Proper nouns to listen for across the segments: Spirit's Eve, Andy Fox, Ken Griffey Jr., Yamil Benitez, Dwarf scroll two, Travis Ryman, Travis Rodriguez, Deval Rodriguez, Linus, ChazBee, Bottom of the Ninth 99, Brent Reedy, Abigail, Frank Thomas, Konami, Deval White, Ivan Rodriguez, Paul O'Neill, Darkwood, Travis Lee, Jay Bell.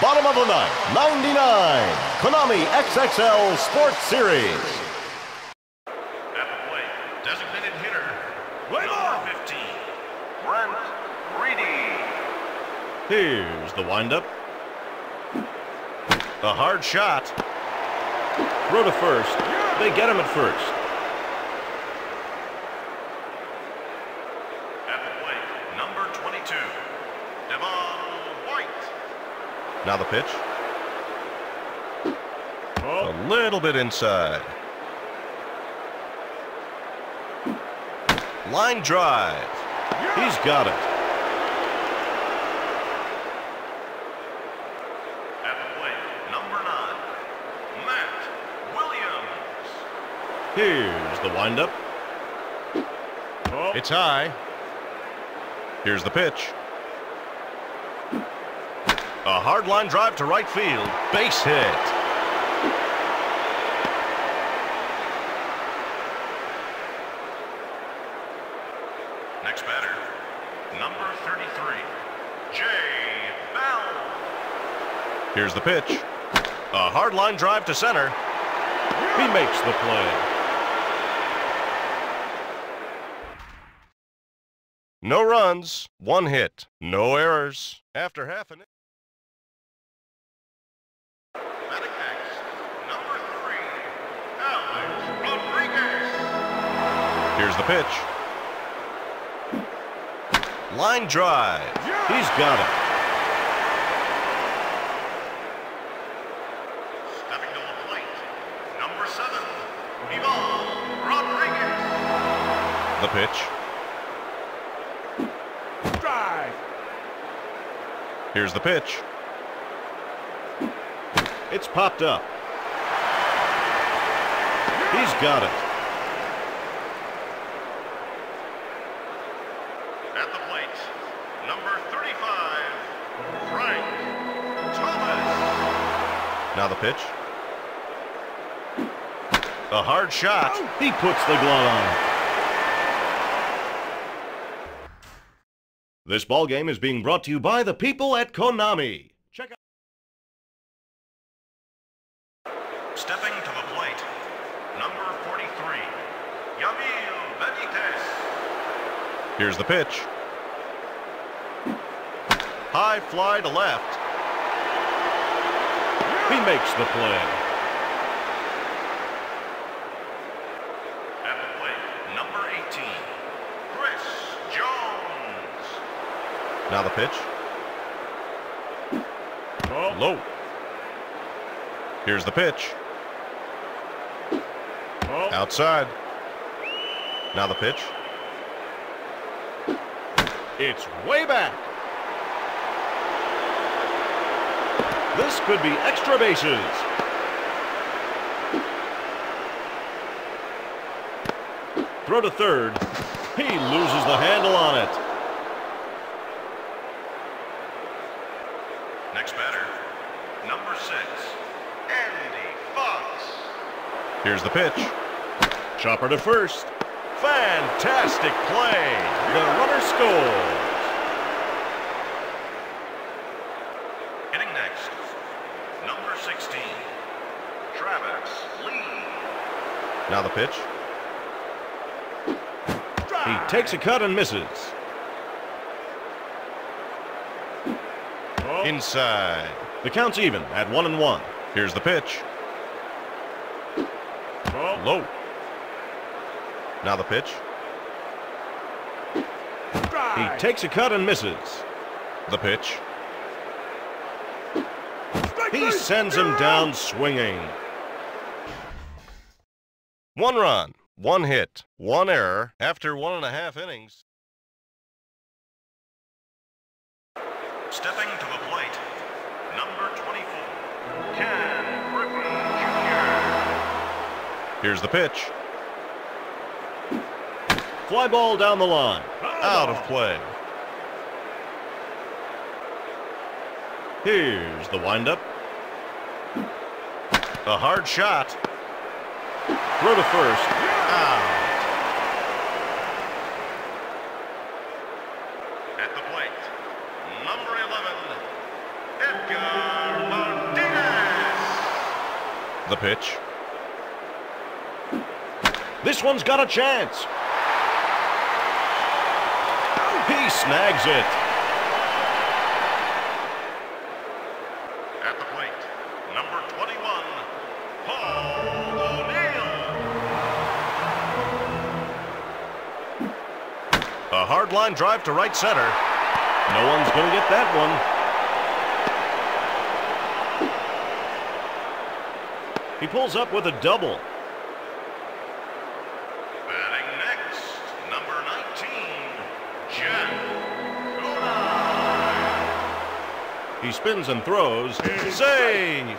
Bottom of the ninth, 99, Konami XXL Sports Series. At the plate, designated hitter, number 15, Brent Reedy. Here's the windup. A hard shot. Throw to first. They get him at first. At the plate, number 22, Deval White. Now the pitch. Oh. A little bit inside. Line drive. Yeah. He's got it. Here's the windup. It's high. Here's the pitch. A hard line drive to right field. Base hit. Next batter, number 33, Jay Bell. Here's the pitch. A hard line drive to center. He makes the play. No runs, one hit, no errors. After half an inning. Batting next, number 3, Travis Rodriguez. Here's the pitch. Line drive. Yeah. He's got it. Stepping to the plate, number 7, Deval Rodriguez. The pitch. Here's the pitch. It's popped up. He's got it. At the plate, number 35, Frank Thomas. Now the pitch. A hard shot. He puts the glove on. This ballgame is being brought to you by the people at Konami. Check out. Stepping to the plate, number 43, Yamil Benitez. Here's the pitch. High fly to left. He makes the play. Now the pitch. Oh. Low. Here's the pitch. Oh. Outside. Now the pitch. It's way back. This could be extra bases. Throw to third. He loses the handle on it. Next batter, number 6, Andy Fox. Here's the pitch. Chopper to first. Fantastic play. The runner scores. Hitting next, number 16, Travis Lee. Now the pitch. He takes a cut and misses. Inside. The count's even at 1-1. Here's the pitch. Oh. Low. Now the pitch. Drive. He takes a cut and misses. The pitch. He sends him down swinging. One run, one hit, one error after 1.5 innings. Stepping to the plate, number 24, Ken Griffey Jr. Here's the pitch. Fly ball down the line. Out of play. Here's the windup. A hard shot. Throw to first. Out. At the plate, number 11, Edgar The pitch. This one's got a chance. He snags it. At the plate, number 21, Paul O'Neill. A hard line drive to right center. No one's going to get that one. He pulls up with a double. He spins and throws. Save!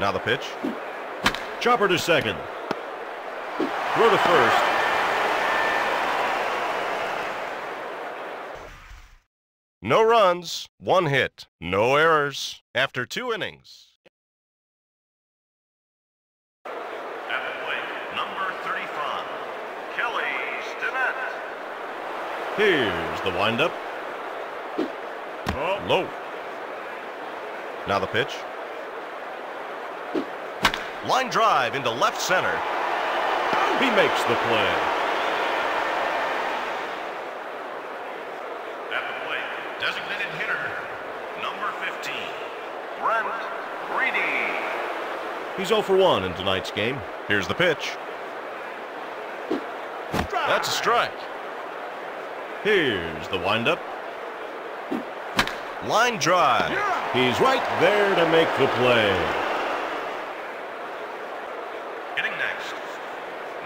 Now the pitch. Chopper to second. Throw to first. No runs, one hit, no errors after two innings. Here's the windup. Oh. Low. Now the pitch. Line drive into left center. He makes the play. At the plate, designated hitter, number 15, Brent Reedy. He's 0 for 1 in tonight's game. Here's the pitch. Strike. That's a strike. Here's the windup. Line drive. Yeah. He's right there to make the play. Hitting next,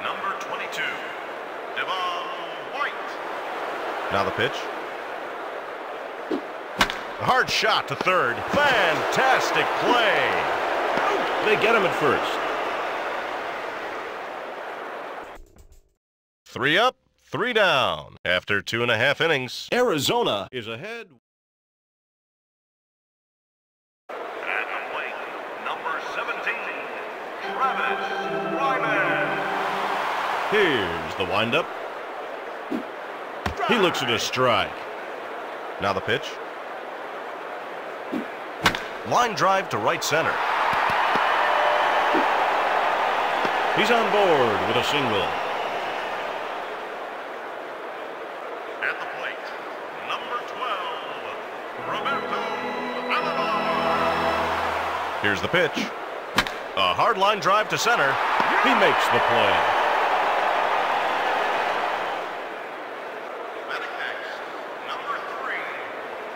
number 22, Deval White. Now the pitch. A hard shot to third. Fantastic play. They get him at first. Three up. Three down after 2.5 innings. Arizona is ahead. At the plate, number 17, Travis Ryman. Here's the windup. He looks at a strike. Now the pitch. Line drive to right center. He's on board with a single. Here's the pitch. A hard line drive to center. He makes the play. Batting next, number 3,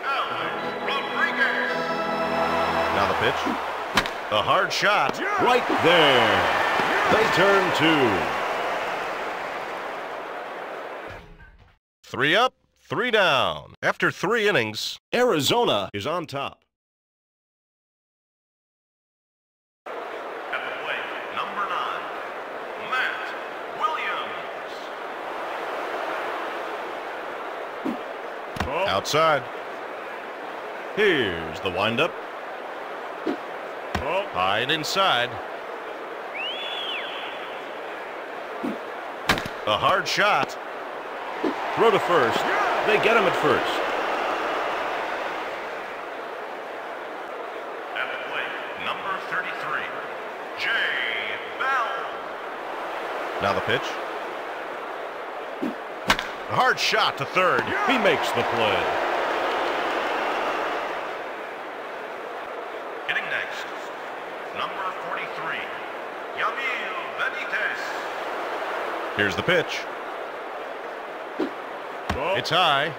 Ivan Rodriguez. Now the pitch. A hard shot right there. They turn two. Three up, three down. After three innings, Arizona is on top. Outside. Here's the windup. Oh. High and inside. A hard shot. Throw to first. Yeah. They get him at first. At the plate, number 33, Jay Bell. Now the pitch. A hard shot to third. He makes the play. Hitting next, number 43, Yamil Benitez. Here's the pitch. Oh. It's high.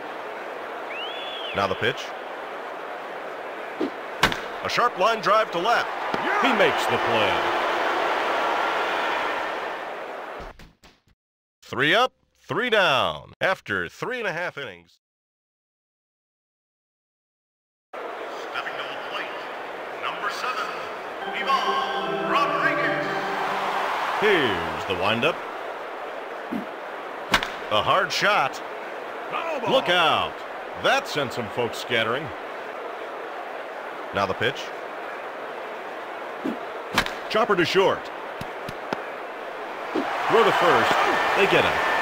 Now the pitch. A sharp line drive to left. Yeah. He makes the play. Three up. Three down after 3.5 innings. Stepping to the plate, number 7, Deval Rodriguez. Here's the windup. A hard shot. Look out. That sent some folks scattering. Now the pitch. Chopper to short. Throw to first. They get him.